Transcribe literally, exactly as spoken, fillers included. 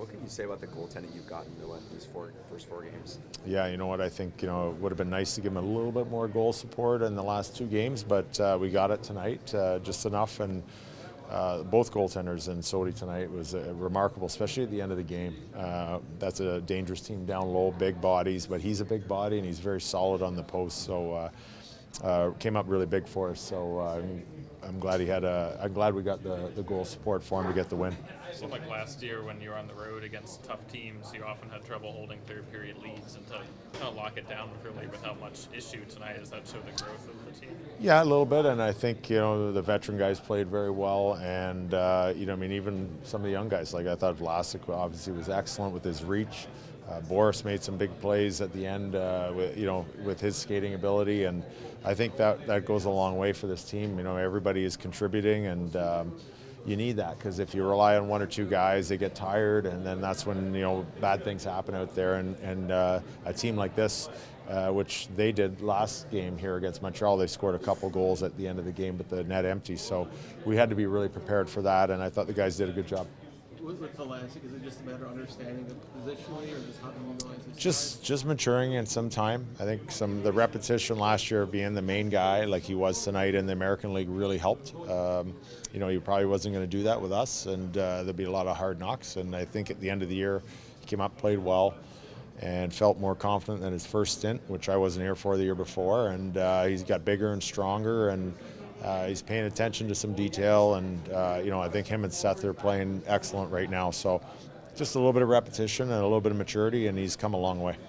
What can you say about the goaltending you've gotten in the these four, first four games? Yeah, you know what, I think, you know, it would have been nice to give him a little bit more goal support in the last two games, but uh, we got it tonight, uh, just enough, and uh, both goaltenders and Sodi tonight was uh, remarkable, especially at the end of the game. Uh, that's a dangerous team down low, big bodies, but he's a big body and he's very solid on the post, so uh, uh, came up really big for us, so uh, I'm glad he had a. I'm glad we got the the goal support for him to get the win. So like last year when you were on the road against tough teams, you often had trouble holding third period leads and to kind of lock it down really without much issue. Tonight, does that show the growth of the team? Yeah, a little bit, and I think you know the veteran guys played very well, and uh, you know I mean even some of the young guys. Like I thought Vlasic obviously was excellent with his reach. Uh, Boris made some big plays at the end, uh, with, you know, with his skating ability, and I think that that goes a long way for this team. You know, everybody is contributing, and um, you need that, because if you rely on one or two guys, they get tired, and then that's when you know bad things happen out there. And and uh, a team like this, uh, which they did last game here against Montreal, they scored a couple goals at the end of the game, but the net empty. So we had to be really prepared for that, and I thought the guys did a good job. With Vlasic, is it just a matter of understanding them positionally, or just how to mobilize his Just, side? Just maturing in some time. I think some the repetition last year of being the main guy, like he was tonight in the American League, really helped. Um, you know, he probably wasn't going to do that with us, and uh, there'll be a lot of hard knocks. And I think at the end of the year, he came up, played well, and felt more confident than his first stint, which I wasn't here for the year before. And uh, he's got bigger and stronger, and. Uh, he's paying attention to some detail, and uh, you know I think him and Seth are playing excellent right now. So, just a little bit of repetition and a little bit of maturity, and he's come a long way.